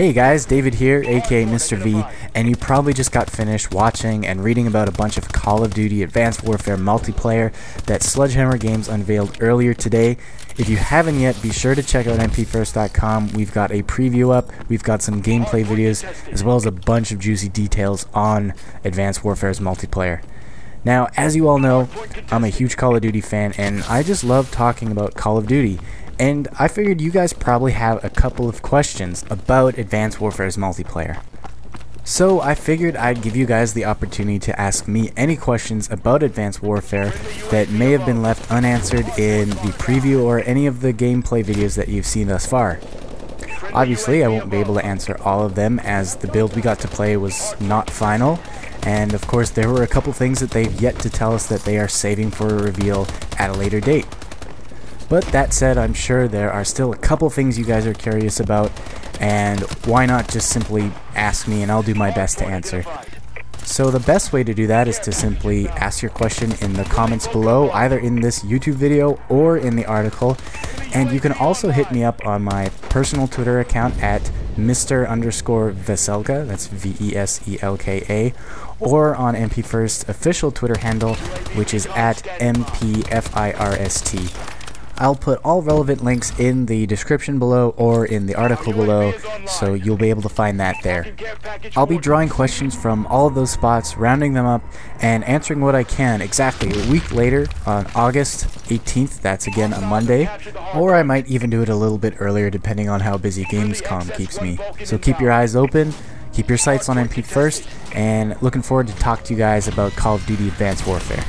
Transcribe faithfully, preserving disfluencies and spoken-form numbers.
Hey guys, David here, aka Mister V, and you probably just got finished watching and reading about a bunch of Call of Duty Advanced Warfare multiplayer that Sledgehammer Games unveiled earlier today. If you haven't yet, be sure to check out M P first dot com. We've got a preview up, we've got some gameplay videos, as well as a bunch of juicy details on Advanced Warfare's multiplayer. Now, as you all know, I'm a huge Call of Duty fan, and I just love talking about Call of Duty. And I figured you guys probably have a couple of questions about Advanced Warfare's multiplayer. So I figured I'd give you guys the opportunity to ask me any questions about Advanced Warfare that may have been left unanswered in the preview or any of the gameplay videos that you've seen thus far. Obviously, I won't be able to answer all of them as the build we got to play was not final. And of course, there were a couple things that they've yet to tell us that they are saving for a reveal at a later date. But that said, I'm sure there are still a couple things you guys are curious about, and why not just simply ask me and I'll do my best to answer. So the best way to do that is to simply ask your question in the comments below, either in this YouTube video or in the article, and you can also hit me up on my personal Twitter account at Mister underscore Veselka, that's V E S E L K A, or on M P first official Twitter handle, which is at M P F I R S T. I'll put all relevant links in the description below or in the article below, so you'll be able to find that there. I'll be drawing questions from all of those spots, rounding them up, and answering what I can exactly a week later on August eighteenth, that's again a Monday, or I might even do it a little bit earlier depending on how busy Gamescom keeps me. So keep your eyes open, keep your sights on M P first, and looking forward to talk to you guys about Call of Duty Advanced Warfare.